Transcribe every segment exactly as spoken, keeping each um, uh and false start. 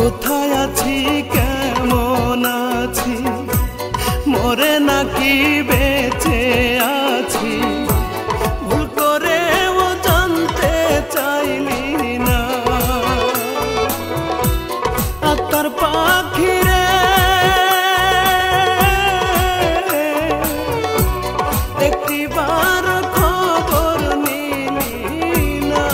কোথায় আছি কেমন আছি মরে নাকি বেঁচে আছি ভুল করেও জানতে চাইনি না আত্মার পাখি রে একটিবার খবর নিলি না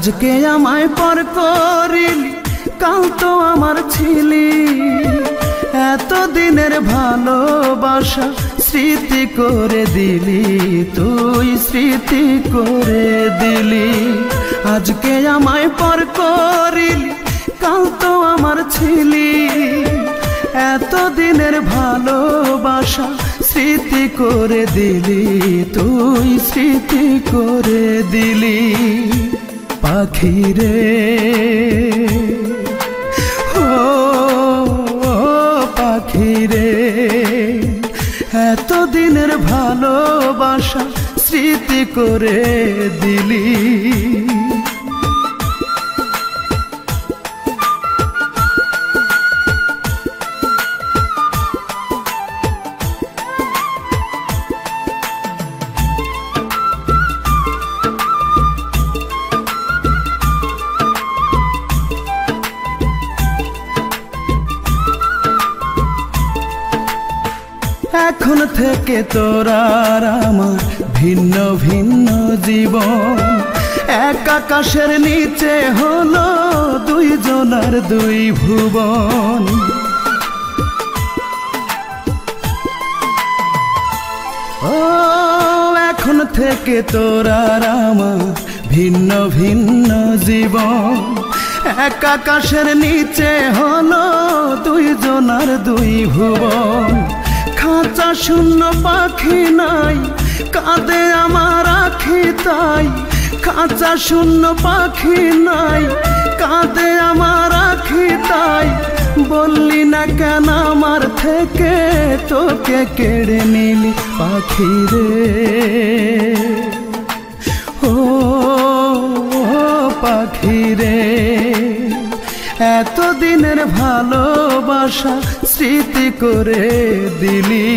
आज के आमाय पर करिली काल तो आमार छिली एतो दिनेर भालोबाशा স্মৃতি করে দিলি, তুই স্মৃতি করে দিলি। আজকে আমায় পর করিলি, কাল তো আমার ছিলি। এত দিনের ভালোবাসা স্মৃতি করে দিলি, তুই স্মৃতি করে দিলি। পাখি রে ও পাখি রে, এত দিনের ভালোবাসা স্মৃতি করে দিলি। এখন থেকে তোরা আর আমার ভিন্ন ভিন্ন জীবন। এক আকাশের নিচে হলো দুইজনার দুই ভুবন। ও এখন থেকে তোরা আর আমার ভিন্ন ভিন্ন জীবন। এক আকাশের নিচে হলো দুইজনার দুই ভুবন। খাঁচা শূন্য, পাখি নাই, কাঁদে আমার আখি তাই। খাঁচা শূন্য, পাখি নাই, কাঁদে আমার আখি তাই। বললি না কেন আমার থেকে তোকে কেড়ে নিলি পাখি রে ও পাখি রে। এত দিনের ভালোবাসা স্মৃতি করে দিলি।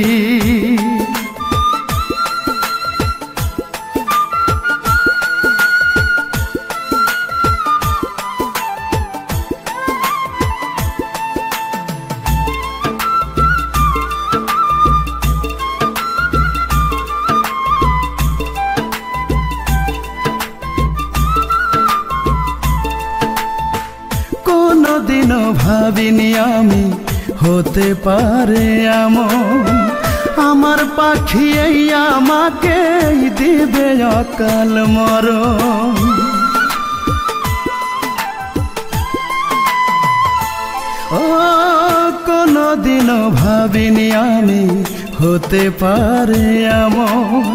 কোনোদিনও ভাবিনি আমি হতে পারে এমন। আমার পাখি এই আমাকে দিবে অকাল মরণ। ও কোনোদিনও ভাবিনি আমি হতে পারে এমন।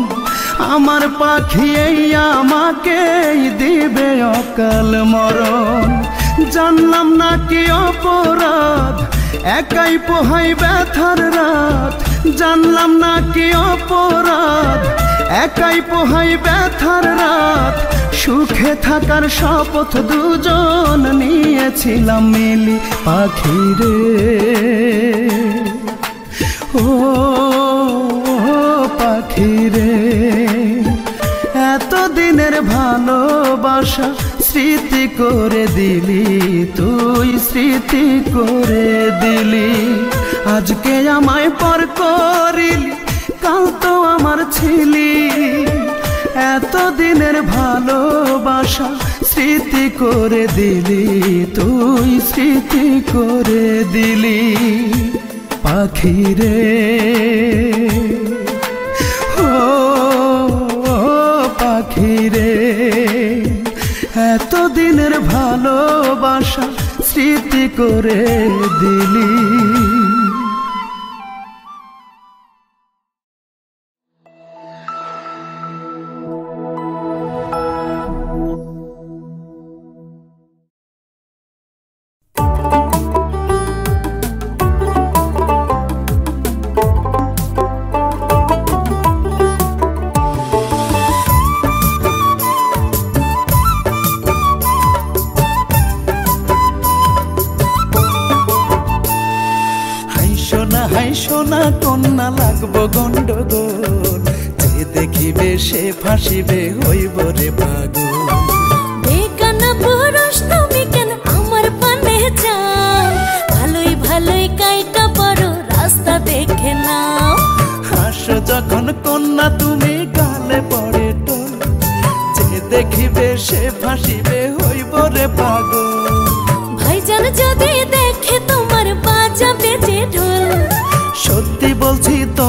আমার পাখি এই আমাকে দিবে অকাল মরণ। জানলাম না কি অপরাধ, একাই পোহাই ব্যথার রাত। জানলাম না কি অপরাধ, একাই পোহাই ব্যথার রাত। সুখে থাকার শপথ দুজন নিয়েছিলাম মিলি পাখি রে ও পাখি রে। এত দিনের ভালোবাসা স্মৃতি করে দিলি, তুই স্মৃতি করে দিলি। আজকে আমায় পর করিলি, কাল তো আমার ছিলি। এত দিনের ভালোবাসা স্মৃতি করে দিলি, তুই স্মৃতি করে দিলি। পাখি রে ও পাখি রে, এত দিনের ভালোবাসা স্মৃতি করে দিলি।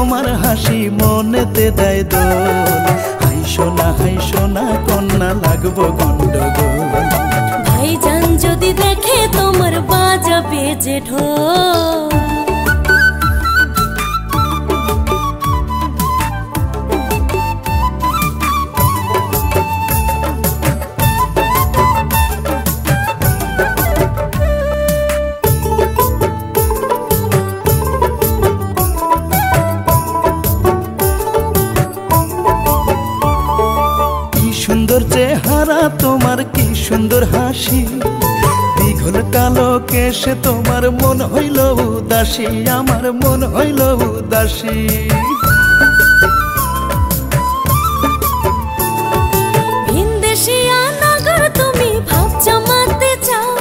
তোমার হাসি মনেতে দেয় দোল। হাই সোনা হাই সোনা কন্যা লাগবো গন্ডগোল। ভাইজান যদি দেখে তোমার বাজা বেজে ঢোল। চেহারা তোমার কি সুন্দর হাসি, দীঘল কালো কেশে তোমার মন হইল উদাসী, আমার মন হইল উদাসী। ভিনদেশিয়া নাগর তুমি ভাব জমাতে চাও,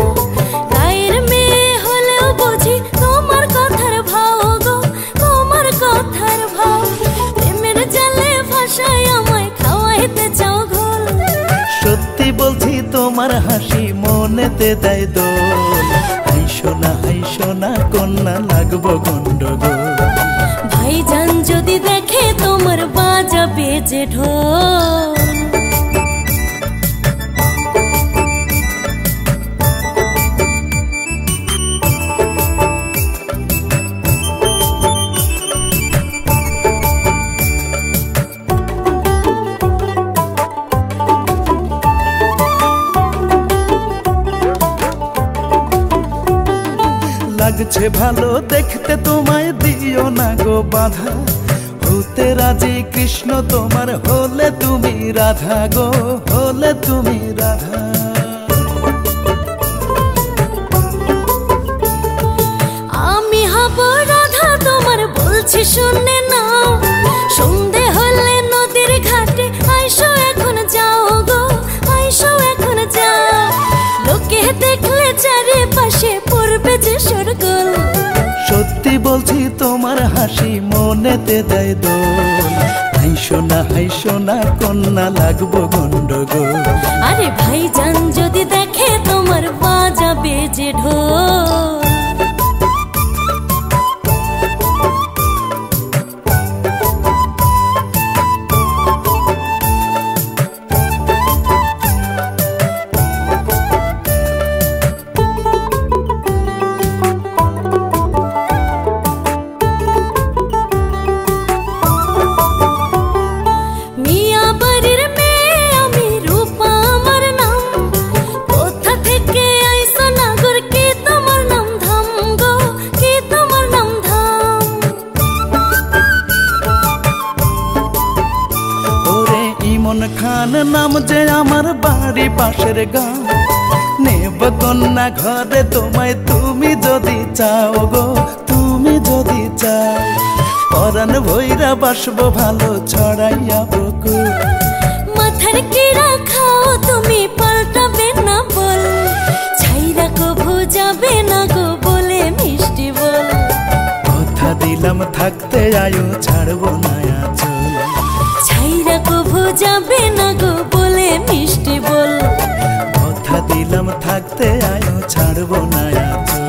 গায়ের মেয়ে হলেও বুঝি তোমার কথার ভাও গো, তোমার কথার ভাও। প্রেমের জালে ভাষায় আমায় খাওয়াইতে চাও গো। সত্যি বলছি তোমার হাসি মনেতে দেয় দোল। হাই সোনা হাই সোনা কন্যা লাগবো গন্ডগোল। ভাইজান যদি দেখে তোমার বাজা বেজে ঢোল। লাগছে ভালো দেখতে তোমায় দিও না গো বাধা, হতে রাজি কৃষ্ণ তোমার হলে তুমি রাধা গো, হলে তুমি রাধা। আমি হব রাধা তোমার বলছি শুনে নাও, সন্ধে হলে নদীর ঘাটে আইসো এখন যাও গো, আইসো এখন যাও। লোকে দেখলে চারিপাশে পড়বে যে সরগোল। সত্যি বলছি তোমার হাসি মনেতে দেয় দোল। হাই সোনা হাই সোনা কন্যা লাগবো গন্ডগোল। আরে ভাইজান যদি দেখে তোমার বাজা বেজে ঢোল। নাম যে আমার বাড়ি পাশের গাঁ, নেব কন্যা ঘরে তোমায় তুমি যদি চাও গো, তুমি যদি চাও। পরাণ ভৈরা বাসব ভালো ছড়াইয়া পুকুর, মাথার কিরা খাও তুমি পাল্টাবে না বল, ছাইরা কভু যাবে না গো বলে মিষ্টি বল। কথা দিলাম থাকতে আয়ো ছাড়বো না আচল, ছাইরা কভু যাবে না গো বলে মিষ্টি বল। কথা দিলাম থাকতে আয়ো ছাড়বো না আচল।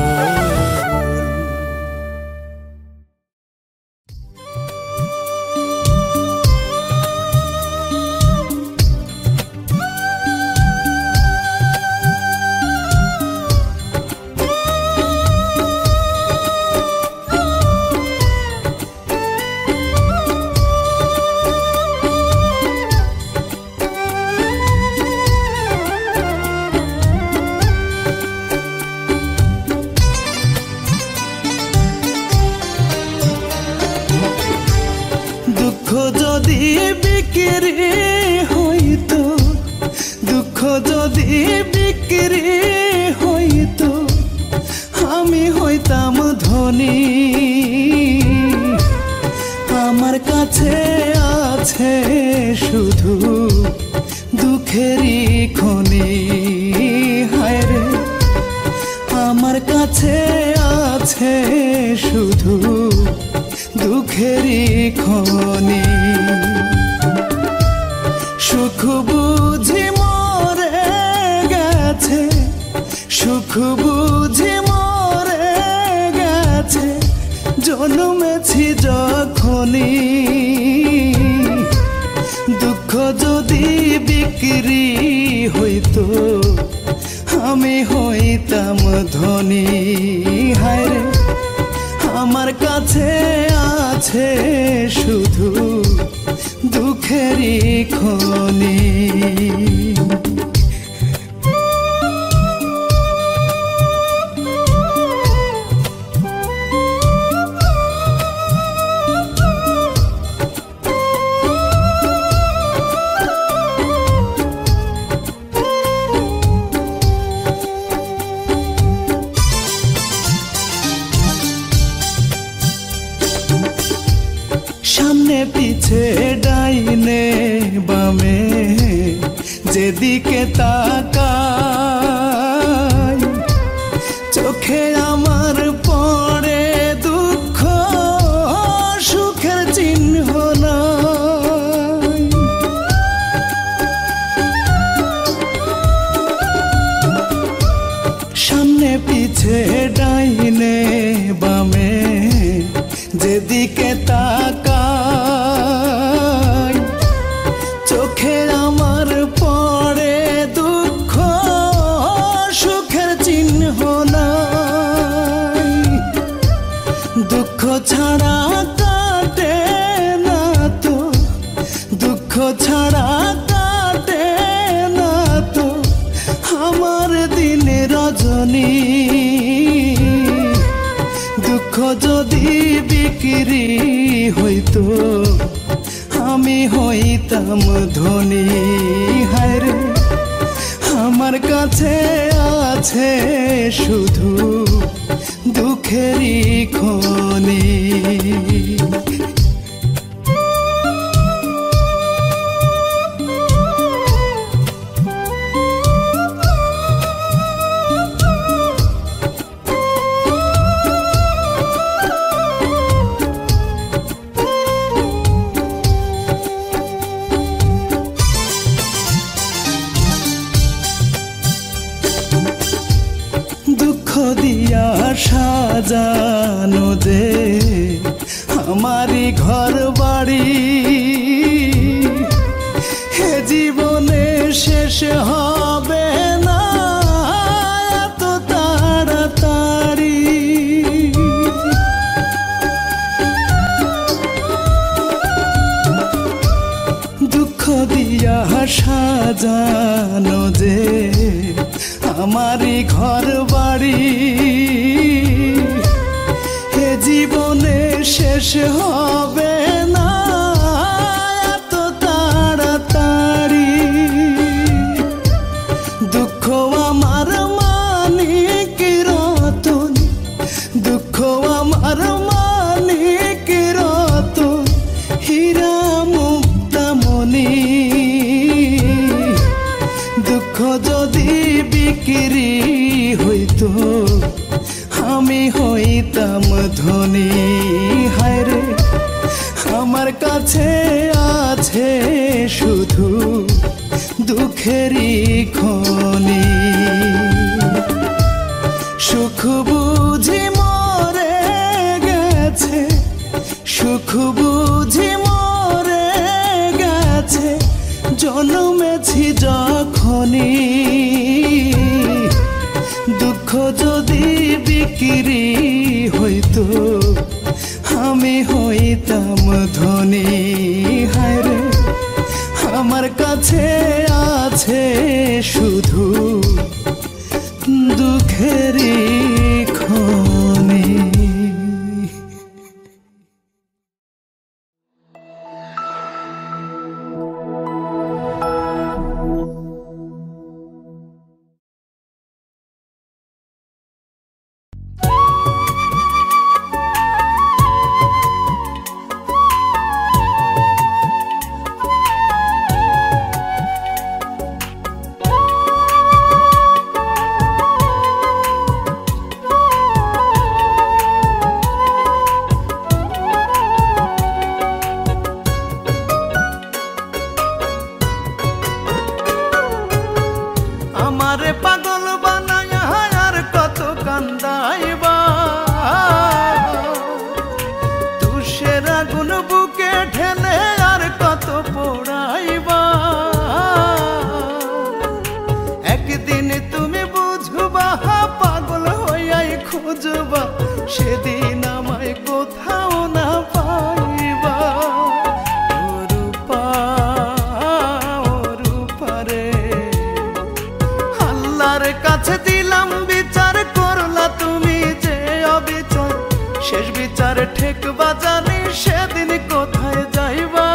মনি দুঃখ যদি বিক্রি হইতো আমি হইতাম ধনী। হায় রে আমার কাছে আছে শুধু দুঃখেরই খনি। पीछे डाइने बामे जेदिके ताकाई चोखे आमार पड़े दुख सुखेर चिन्ह नाई। सामने पीछे डाइने बामे जेदिके তাকাই চোখে আমার পড়ে দুঃখ সুখের চিহ্ন নাই। দুঃখ ছাড়া কাটে না তো, দুঃখ ছাড়া কাটে না তো আমার দিনে রজনী। দুঃখ যদি বিক্রি হইতো আমি হইতাম ধনী। হায় রে আমার কাছে আছে শুধু দুঃখেরই খনি। দিয়া সাজানো যে আমারি ঘর বাড়ি হে জীবনে শেষ হবে না তো তাড়াতাড়ি। দুঃখ দিয়া সাজানো যে আমারি ঘর বাড়ি হে জীবনে শেষ হবে না তো তাড়াতাড়ি। দুঃখ আমার মানিক রতন, দুঃখ আমার মানিক রতন হীরা মুক্তামণি। দুঃখ যদি বিক্রি হইতো আমি হইতাম ধনী। হায় রে আমার কাছে আছে শুধু দুঃখেরই খনি। সুখ বুঝি মরে গেছে, সুখ বুঝি মরে গেছে জন্মেছি যখনি। দুঃখ যদি বিক্রি হইতো আমি হইতাম ধনী। হায় রে আমার কাছে আছে শুধু দুঃখেরই খনি। যার ঠেকবা জানি সেদিন কোথায় যাইবা।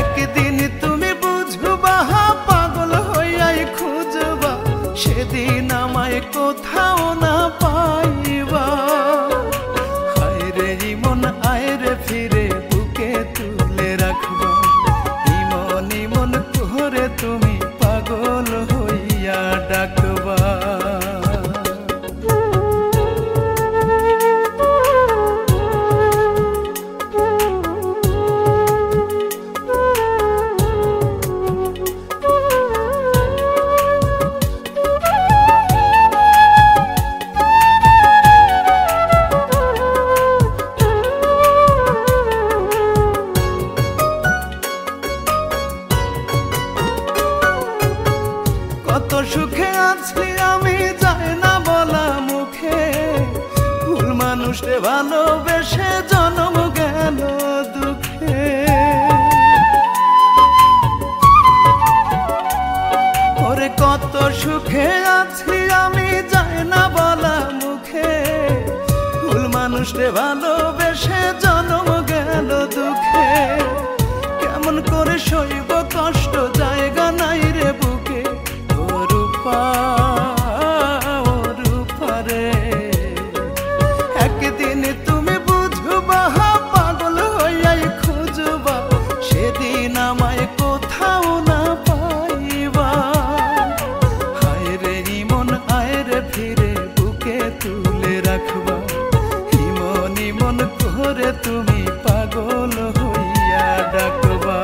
একদিন তুমি বুঝবা পাগল হইয়াই খুঁজবা, সেদিন আমায় কোথাও না পাইবা। হায় রে মন আয় রে ফিরে বুকে তুলে রাখবা, ইমন ইমন করে তুমি পাগল হইয়া ডাকবা। কত সুখে আছি আমি যাই না বলা মুখে, ভুল মানুষে ভালোবেসে জন্ম গেল দুঃখে। ওরে কত সুখে আছি আমি যাই না বলা মুখে, ভুল মানুষে ভালোবেসে জন্ম গেল দুঃখে। কেমন করে সইব কষ্ট জায়গা নাই রে বুকে। একদিন তুমি বুঝবা পাগল হইয়াই খুঁজবা, সেদিন আমায় কোথাও না পাইবা। হায় রে মন আয় রে ফিরে বুকে তুলে রাখবা, ইমন ইমন করে তুমি পাগল হইয়া ডাকবা।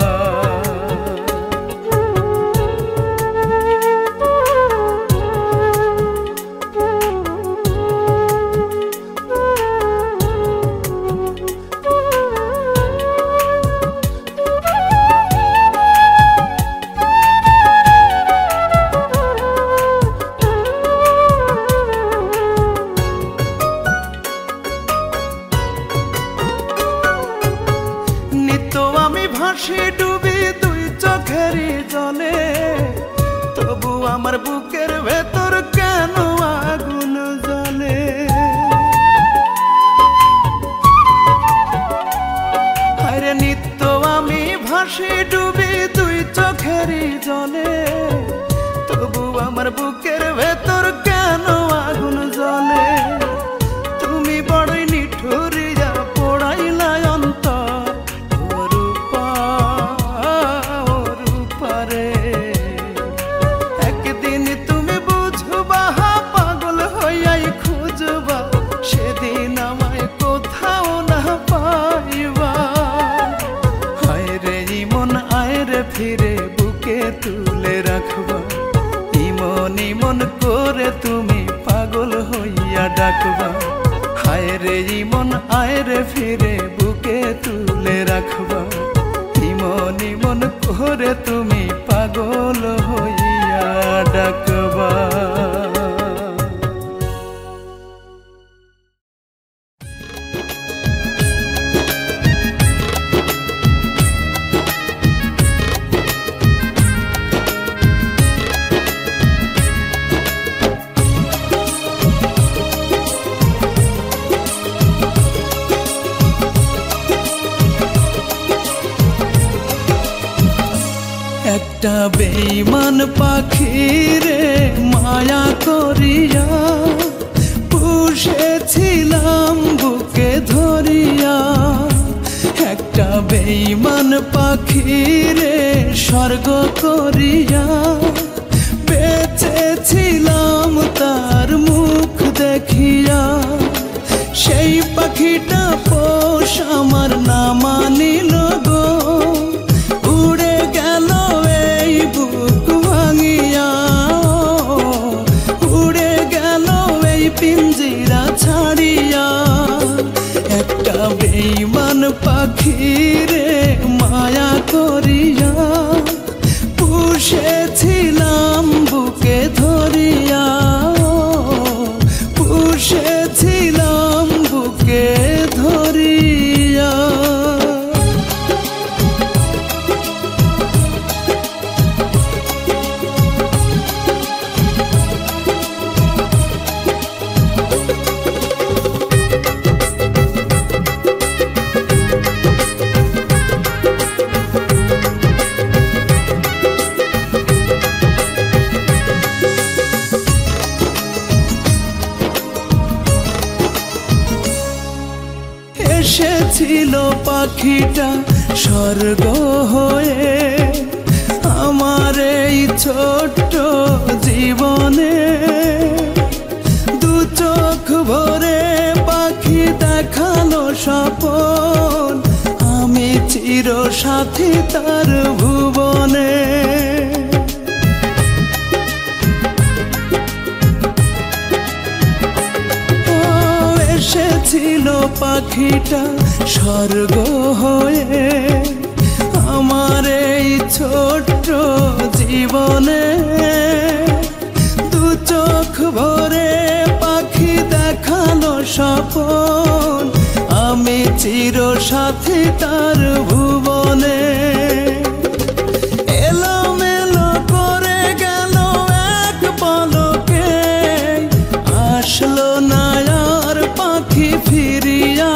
ভাসি ডুবি দুই চোখেরই জলে, তবু আমার বুকের ভেতর কেন আগুন জ্বলে। আরে নিত্য আমি ভাসি ডুবি দুই চোখেরই জলে, তবু আমার বুকের ভেতর কেন আগুন জ্বলে। তুমি বড়ই নিঠুরিয়া পোড়াইলা অন্তর, সেদিন আমায় কোথাও না পাইবা। হায় রে মন আয় রে ফিরে বুকে তুলে রাখবা, ইমন ইমন করে তুমি পাগল হইয়া ডাকবা। হায় রে মন আয় রে ফিরে বুকে তুলে রাখবা, ইমন ইমন করে তুমি পাগল হইয়া ডাকবা। একটা বেইমান পাখি রে মায়া করিয়া পুষেছিলাম বুকে ধরিয়া, একটা বেইমান পাখি রে স্বর্গ করিয়া বেঁচেছিলাম তার মুখ দেখিয়া। সেই পাখিটা পোষ আমার না মানিল গো, উড়ে গেল এই বুক ভাঙিয়া, উড়ে গেল এই পিঞ্জিরা ছাড়িয়া। একটা বেইমান পাখি রে মায়া করিয়া পুষেছিলাম বুকে ধরিয়া, পুষেছিলাম বুকে ধরিয়া। এসেছিলো পাখিটা স্বর্গ হয়ে আমার এই ছোট্ট জীবনে। দু চোখ ভরে পাখি দেখালো স্বপন, আমি চির সাথী তার ভুবনে। এসেছিলো পাখিটা স্বর্গ হয়ে আমার এই ছোট্ট জীবনে। দু চোখ ভরে পাখি দেখালো স্বপন, আমি চির সাথী তার ভুবনে। এলোমেলো করে গেল এক পলকে, আসলো না আর পাখি ফিরিয়া,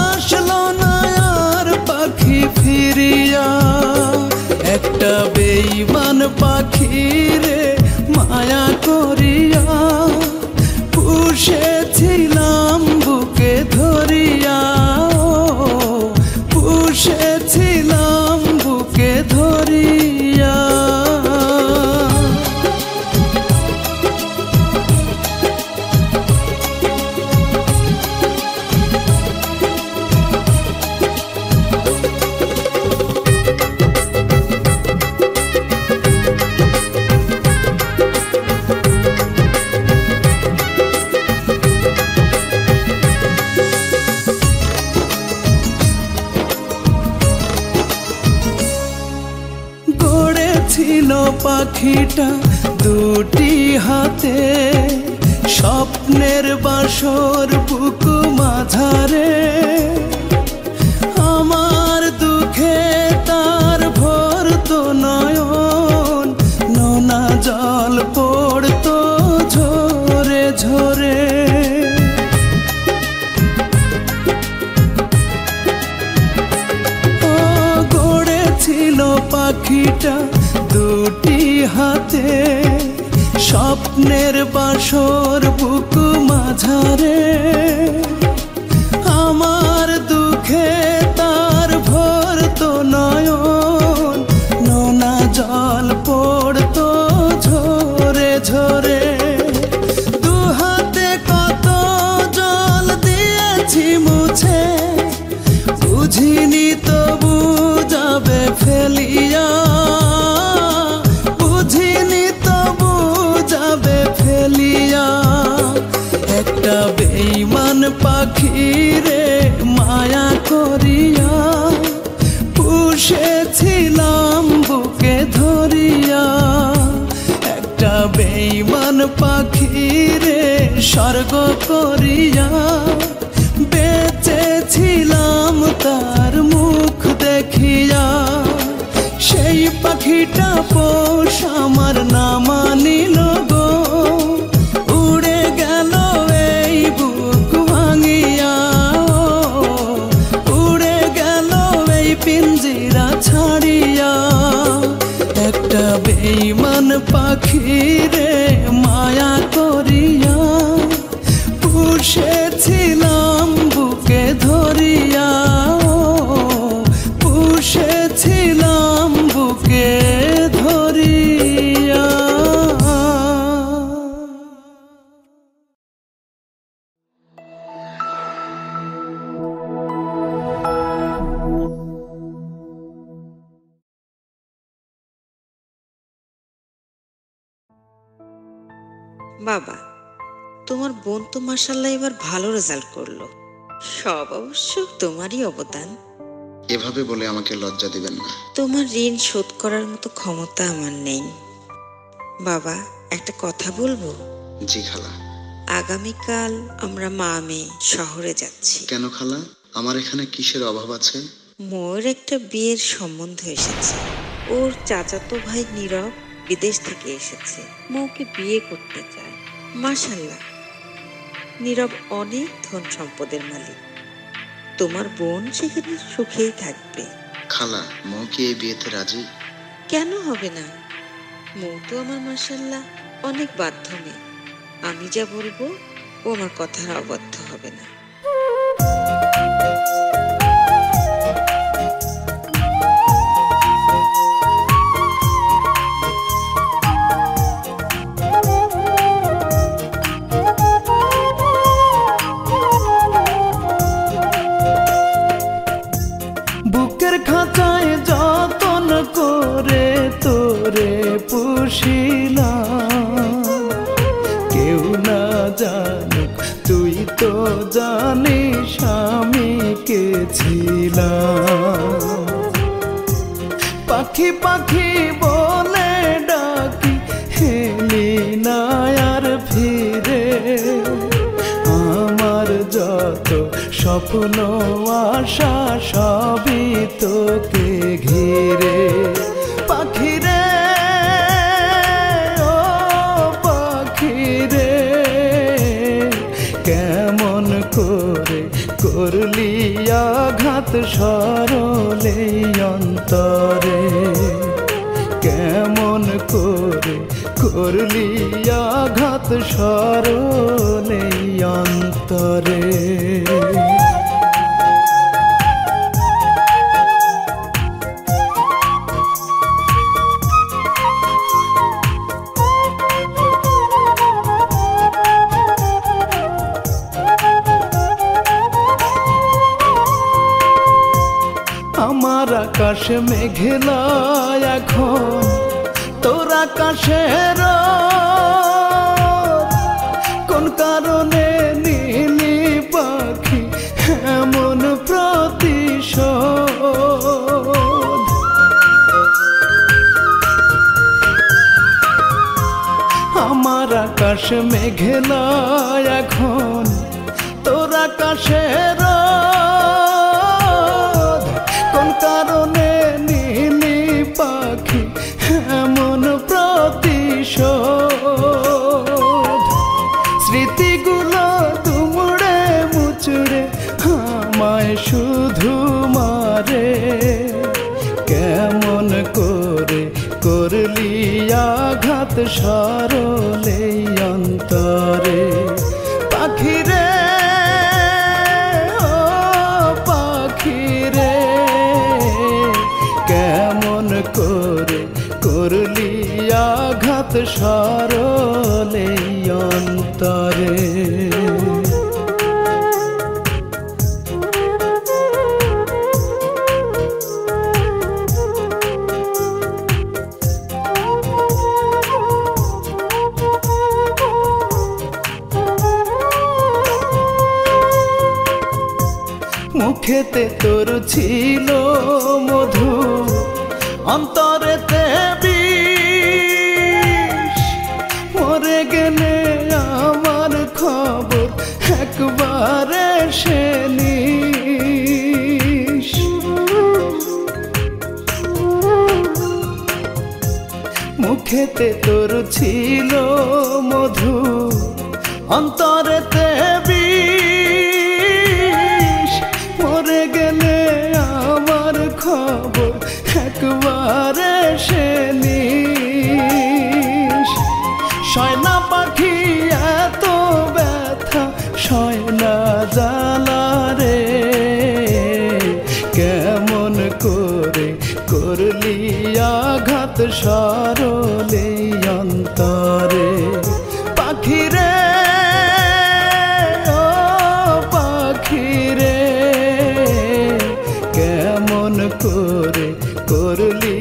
আসলো না আর পাখি ফিরিয়া। একটা বেঈমান পাখি রে মায়া করিয়া পুষেছিলাম বুকে ধরিয়া, পুষেছিলাম বুকে ধরিয়া। পাখিটা দুটি হাতে স্বপ্নের বাসর বুকু মাঝারে, আমার দুঃখে তার ভরত নয়ন, নোনা জল পড়তো ঝরে ঝরে। ও গড়েছিল পাখিটা দুটি হাতে স্বপ্নের বাসর বুকু মাঝারে, আমার দুঃখে তার ভরতো নয়ন, নোনা জল পড়তো ঝরে ঝরে। দু হাতে কত জল দিয়েছি মুছে, বুঝিনি তবু যাবে ফেলিয়া, বুঝিনি তবু যাবে ফেলিয়া। একটা বেঈমান পাখি রে মায়া করিয়া পুষেছিলাম বুকে ধরিয়া। একটা বেঈমান পাখি রে স্বর্গ করিয়া বেঁচেছিলাম তার মুখ দেখিয়া। সেই পাখিটা পোষ আমার না মানিল গো, উড়ে গেল এই বুক ভাঙিয়া, উড়ে গেল এই পিঞ্জিরা ছাড়িয়া। একটা বেঈমান পাখি রে মায়া করিয়া পুষেছিলাম বুকে ধরিয়া, পুষেছিলাম বুকে ধরিয়া। বাবা, তোমার বোন তো মাশাআল্লাহ এবার ভালো রেজাল্ট করলো, সব অবশ্য তোমারই অবদান। এভাবে বলে আমাকে লজ্জা দিবেন না। তোমার ঋণ শোধ করার মতো ক্ষমতা আমার নেই। বাবা, একটা কথা বলবো? জি খালা। আগামীকাল আমরা মা মেয়ে শহরে যাচ্ছি। কেন খালা, আমার এখানে কিসের অভাব আছে? মোর একটা বিয়ের সম্বন্ধ এসেছে, ওর চাচাতো ভাই নীরব বিদেশ থেকে এসেছে, মৌকে বিয়ে করতে চায়। মাশাআল্লাহ, নীরব অনেক ধন সম্পদের মালিক, তোমার বোন সেখানে সুখেই থাকবে। খালা, মৌ কি এই বিয়েতে রাজি? কেন হবে না, মৌ তো আমার মাশাআল্লাহ অনেক বাধ্য মেয়ে। আমি যা বলবো ও আমার কথার অবাধ্য হবে না। প্রাণে সামেকেছিলাম পাখি পাখি বলে ডাকি হেলে না আর ফিরে আমার যত স্বপ্ন আশা সবই তোকে ঘিরে পাখি রে ও পাখি রে কেমন করে করলি আঘাত সরলে অন্তরে কেমন করে করলি আঘাত সরলে অন্তরে আমার আকাশ মেঘলা এখন তোর আকাশের কোন কারণে নীলি পাখি এমন প্রতিশোধ আমার আকাশ মেঘলা এখন তোর আকাশের কারণে নীলি পাখি এমন প্রতিশোধ স্মৃতিগুলো তুমড়ে মুচড়ে আমায় শুধু মারে কেমন করে করলি আঘাত সরলে অন্তরে পাখি রে ঘাত সরলে অন্তরে মুখেতে তোর ছিল মধু অন্তরেতে গেলে আমার খবর একবার এসে নিস মুখেতে তোর ছিল মধু অন্তরেতে বিষ মরে গেলে আমার খবর একবার এসে শয়না পাখি এত ব্যথা শয়না জ্বালা রে কেমন করে করলি আঘাত সরলে অন্তরে পাখি রে ও পাখি রে কেমন করে করলি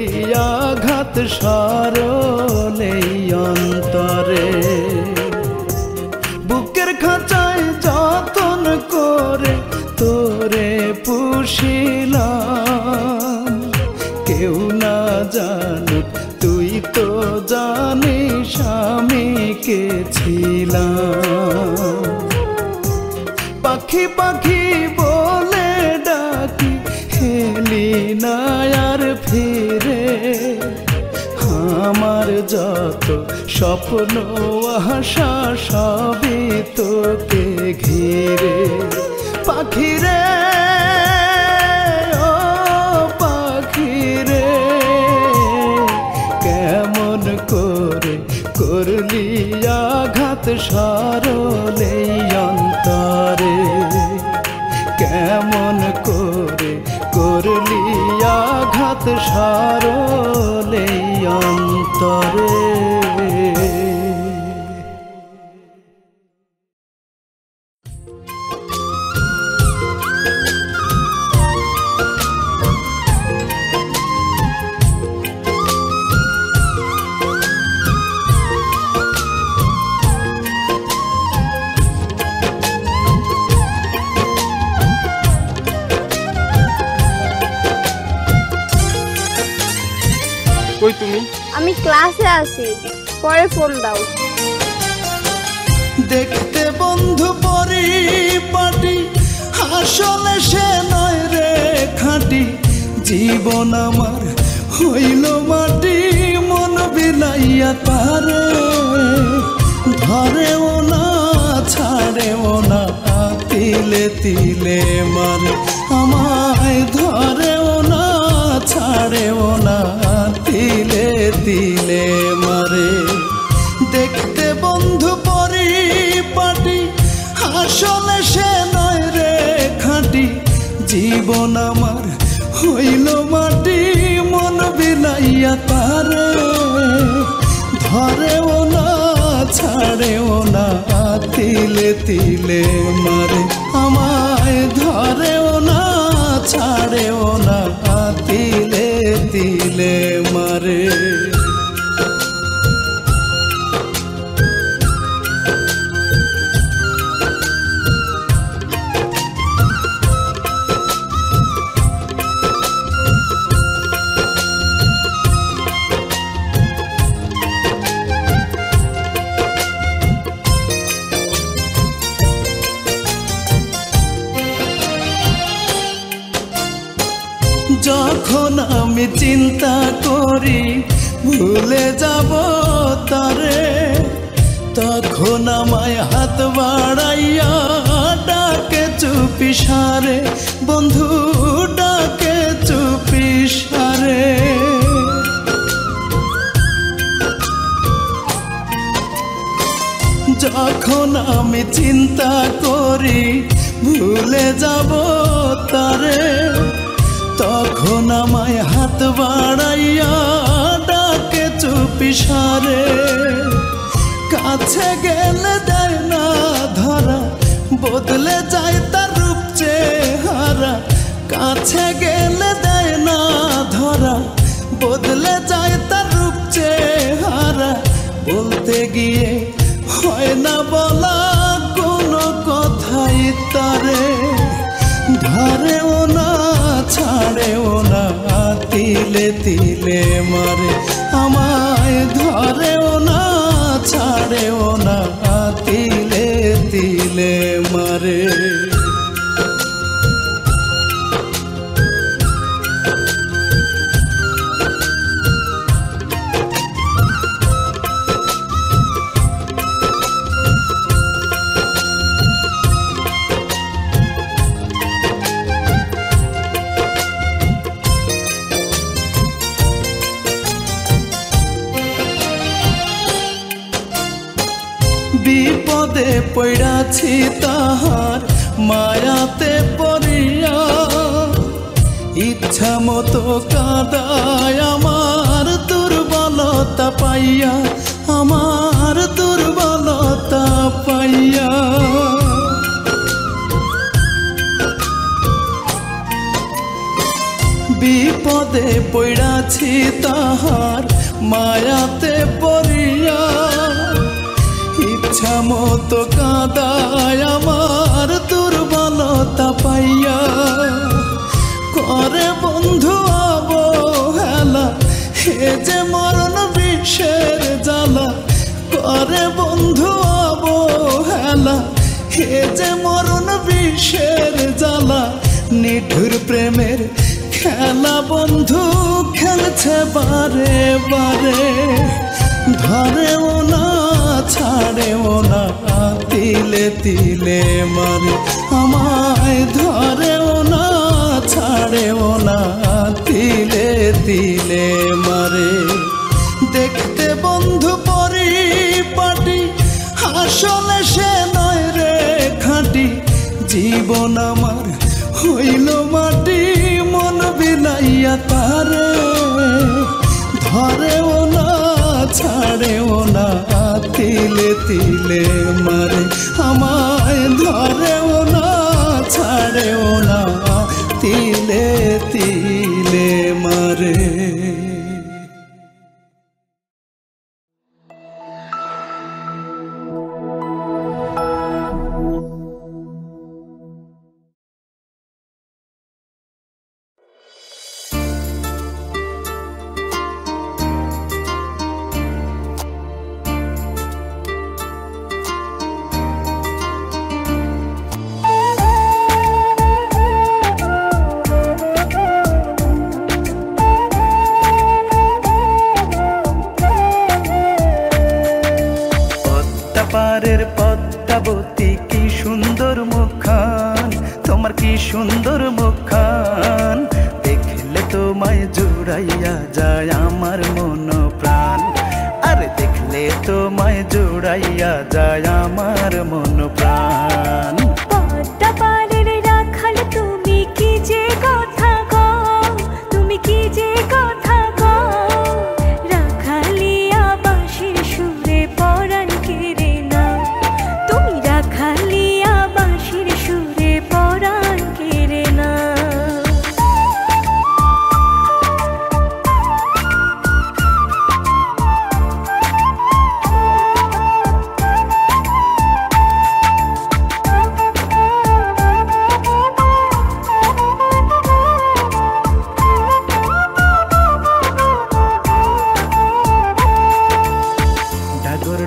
আঘাত সরলে অন্তরে বুকের খাঁচায় যতন করে তোরে পুষিলাম কেউ না জানুক তুই তো জানিস আমি কে ছিলাম পাখি পাখি বলে ডাকি হেলি না আর ফিরে আমার যত স্বপ্ন আশা সবই তোকে ঘিরে পাখি রে ও পাখি রে কেমন করে করলি আঘাত সরলে অন্তরে কেমন করে করলি আঘাত সরলে অন্তরে। কই তুমি? আমি ক্লাসে আছি, পরে ফোন দাও। দেখতে বন্ধু পরি পাটি, আসলে সে নয় রে খাঁটি, জীবন আমার হইল মাটি, মন বিলাইয়া পারে ধরেও না ছাড়েও না, তিলে তিলে মারে আমায় ধরেও না ছাড়েও না, তিলে তিলে মারে। দেখতে বন্ধু পরি পাটি, আসলে সে নয় রে খাঁটি, জীবন আমার হইল মাটি, মন বিলাইয়া তারে ধরেও না ছাড়েও না, তিলে তিলে মারে আমায় ধরেও না ছাড়েও না, তিলে তিলে মারে। যখন আমি চিন্তা করি ভুলে যাব তারে, তখন আমায় হাত বাড়াইয়া ডাকে চুপি সারে, বন্ধু ডাকে চুপি সারে। যখন আমি চিন্তা করি ভুলে যাব তারে, তখন আমায় হাত বাড়াইয়া ডাকে চুপি সারে, কাছে গেলে দেয় না ধরা, বদলে যায় তার রূপ চেহারা, কাছে গেলে দেয় না ধরা, বদলে যায় তার রূপ চেহারা, বলতে গিয়ে হয় না বলা কোনো কথাই তারে, ধরেও না ছাড়েও না, তিলে তিলে মারে আমায় ধরেও না ছাড়েও না, তিলে তিলে মারে। বিপদে পড়াছি তাহার মায়াতে পড়িয়া, ইচ্ছা মতো কাঁদায় আমার দুর্বলতা পাইয়া, আমার দুর্বলতা পাইয়া। বিপদে পড়াছি তাহার মায়াতে পড়িয়া, ইচ্ছা মতো কাঁদায় আমার দুর্বলতা পাইয়া, করে বন্ধু অবহেলা, হে যে মরণ বিষের জ্বালা, করে বন্ধু অবহেলা, হে যে মরণ বিষের জ্বালা, নিঠুর প্রেমের খেলা বন্ধু খেলছে বারে বারে, ধরেও না ছাড়েও না, তিলে তিলে মারে আমায় ধরেও না ছাড়েও না, তিলে তিলে মারে। দেখতে বন্ধু পরি পাটি, আসলে সে নয় রে খাঁটি, জীবন আমার হইল মাটি, মন বিলাইয়া তারে ধরেও না ছাড়েও না, তিলে তিলে মারে আমায় ধরেও না ছাড়েও না, তিলে তিলে মারে। सुंदर मुखान देखले तुम्हारे जुड़ाइया जाय आमार मन प्राण अरे देखले तुम्हारे जुड़ाइया जाय आमार मन प्राण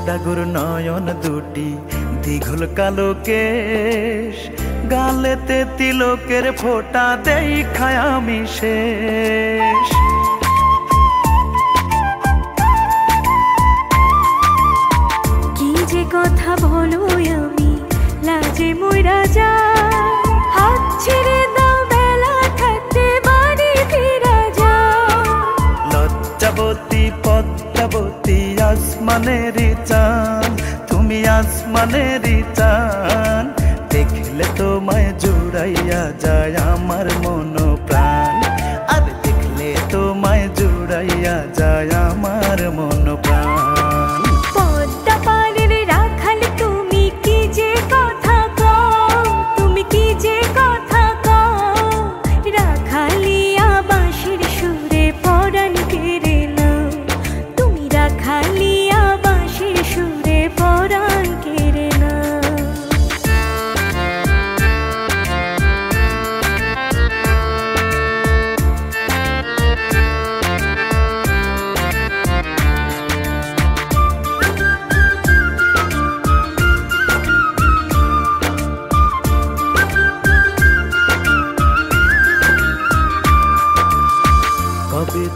डागुर नयन दुटी दीघल कालो केश गालेते तिलकेर फोटा देखाय आमी शेष की जे कथा बोलो आमी लाजे मोरा जाय हाथ छेड़े दाओ बेला थाकते बाड़ी फिरा जाय लज्जावती पद्मावती आसमानेरी चाँद तुमी आसमानेरी चाँद देखले तोमाय जुड़ाइया जाय आमार मन प्राण अरे देखले तोमाय जुड़ाइया जाय आमार मन प्राण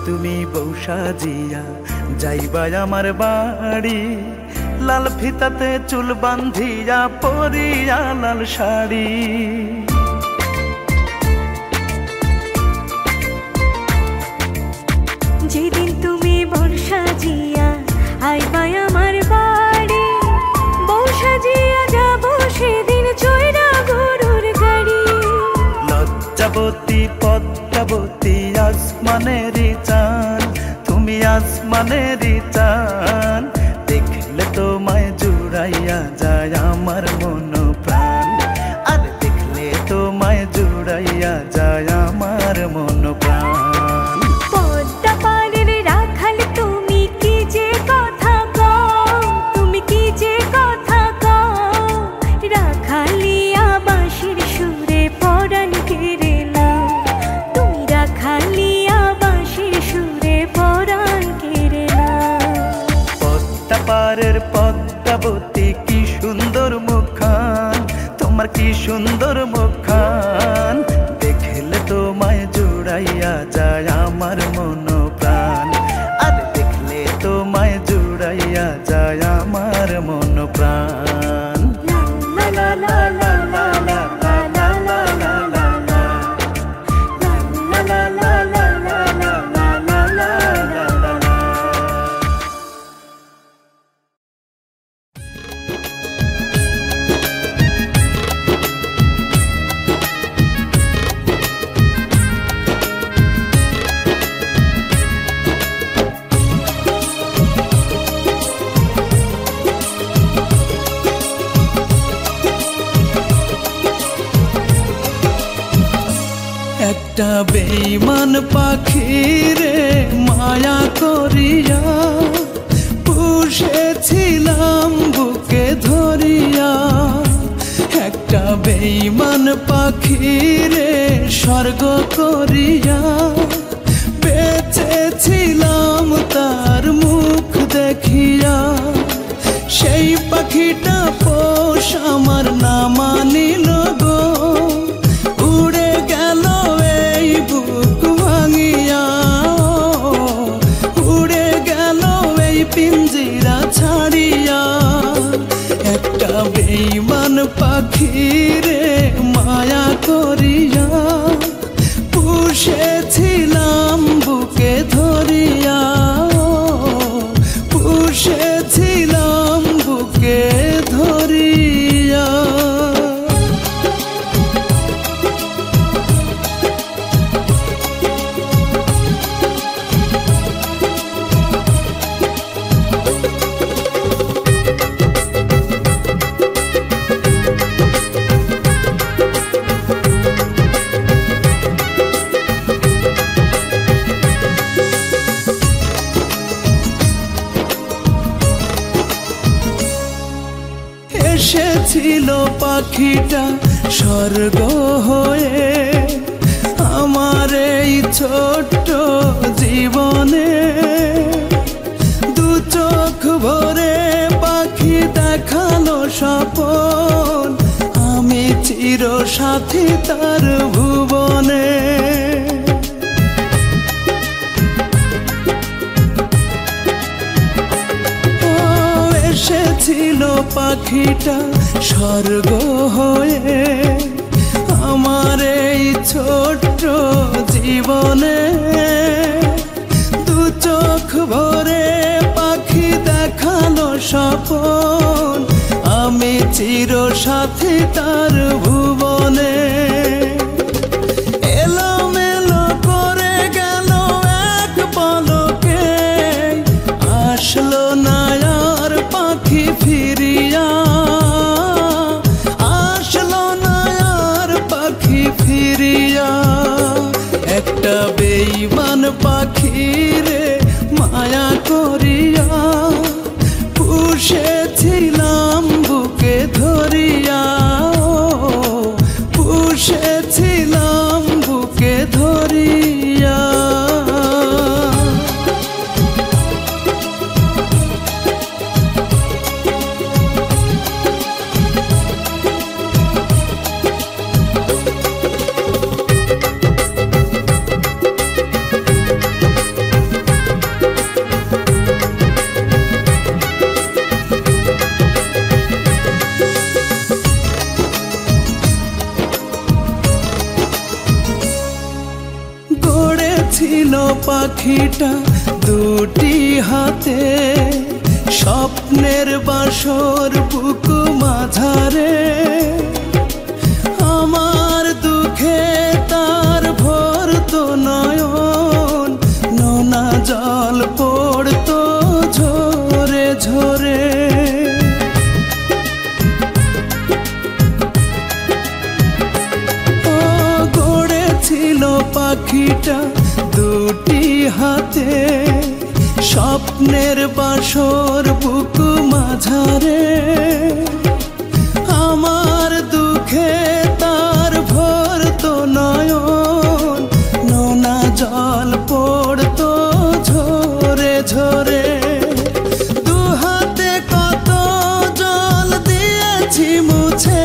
तुमी बौसाजिया जाइबा आमार बाड़ी लाल फिताते चुल बांधिया पोरिया लाल शाड़ी जेदिन तुमी बौसाजिया आइबा आमार बाड़ी बौसाजिया जाबो सेदिन चोरा गरुर गाड़ी लज्जावती पद्मावती आसमानेरी चाँद तुमी आसमानेरी चाँद देखले तोमाय जुड़ाइया जाय आमार मन प्राण अरे देखले तोमाय जुड़ाइया जाय आमार मन प्राण पद्मावती की सुंदर मुखान तुम्हार की सुंदर मुखान देखले तोमाय जुड़ाइया जाय आमार मन प्राण अरे देखले तोमाय जुड़ाइया जाय आमार मन प्राण ला ला ला ला ला ला ला ला ला ला ला ला ला ला एकटा बेईमान पाखिरे माया करिया पुषेछिलाम बुके धरिया एकटा बेईमान पाखिरे स्वर्ग करिया बेचेछिलाम तार मुख देखिया सेई पाखिटा पोष आमार ना मानिल गो एकटा बेईमान पाखिरे माया करिया। ছিলো পাখিটা স্বর্গ হয়ে আমার এই ছোট্ট জীবনে দু চোখ ভরে পাখি দেখালো স্বপন আমি চির সাথী তার ভুবনে। ছিলো পাখিটা স্বর্গ হয়ে আমার এই ছোট্ট জীবনে দু চোখ ভরে পাখি দেখালো স্বপন আমি চির সাথী তার ভুবনে। এলোমেলো করে গেল এক পলকে আসলো না ফিরিয়া আসলো না আর পাখি ফিরিয়া একটা বেঈমান পাখিরে মায়া করিয়া পুষেছিলাম বুকে ধরিয়া পুষেছিলাম বুকে ধরিয়া। পাখিটা দুটি হাতে স্বপ্নের বাসর বুক মাঝারে আমার দুঃখে তার ভরতো নয়ন নোনা জল পড়তো ঝরে ঝরে। ও গড়েছিল পাখিটা দুটি হাতে স্বপ্নের বাসর বুক মাঝারে আমার দুঃখে তার ভরতো নয়ন নোনা জল পড়তো ঝরে ঝরে। দু হাতে কত জল দিয়েছি মুছে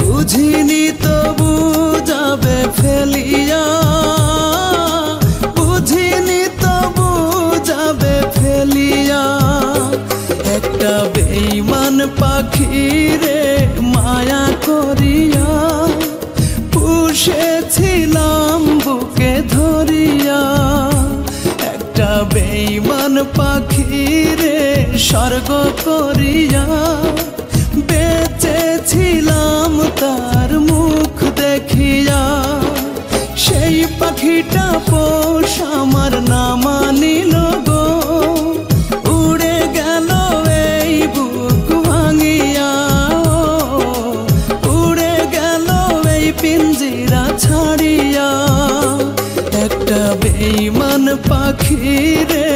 বুঝিনি তবু যাবে ফেলিয়া একটা বেঈমান পাখিরে মায়া করিয়া পুষেছিলাম বুকে ধরিয়া একটা বেঈমান পাখিরে স্বর্গ করিয়া বেঁচেছিলাম তার মুখ দেখিয়া সেই পাখিটা পোষ আমার না মানিল গো উড়ে গেল এই বুক ভাঙিয়া উড়ে গেল এই পিঞ্জিরা ছাড়িয়া একটা বেঈমান পাখিরে